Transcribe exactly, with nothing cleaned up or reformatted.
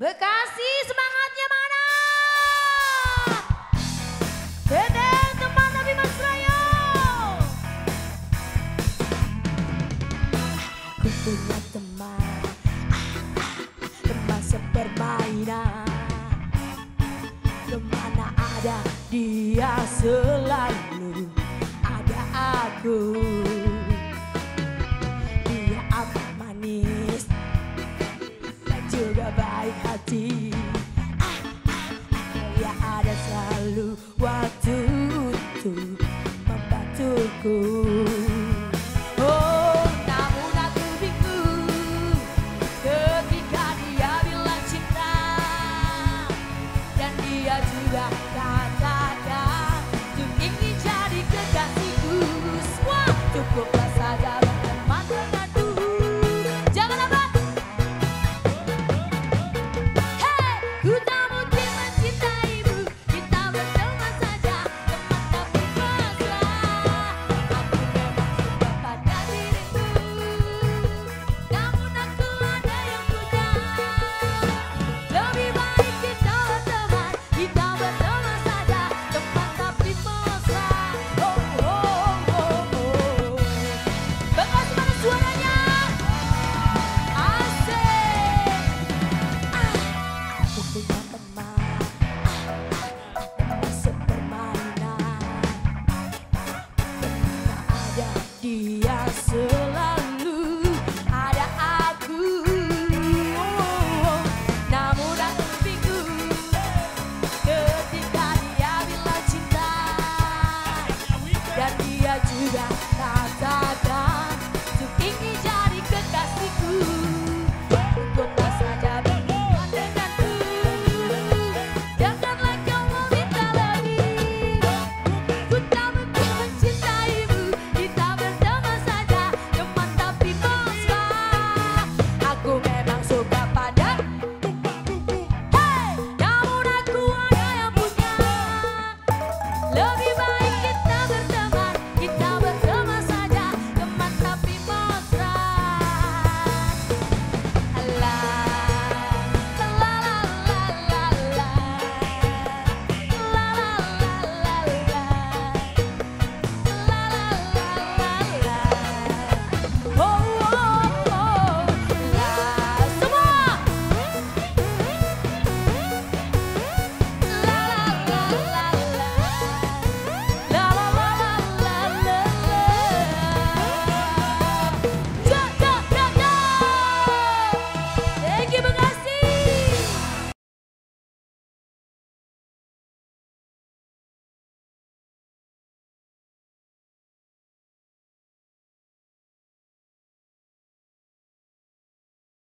Bekasi, semangatnya mana? Dedeng teman Nabi Mas Rayo. Aku punya teman, teman sepermainan. Kemana ada dia selalu ada aku.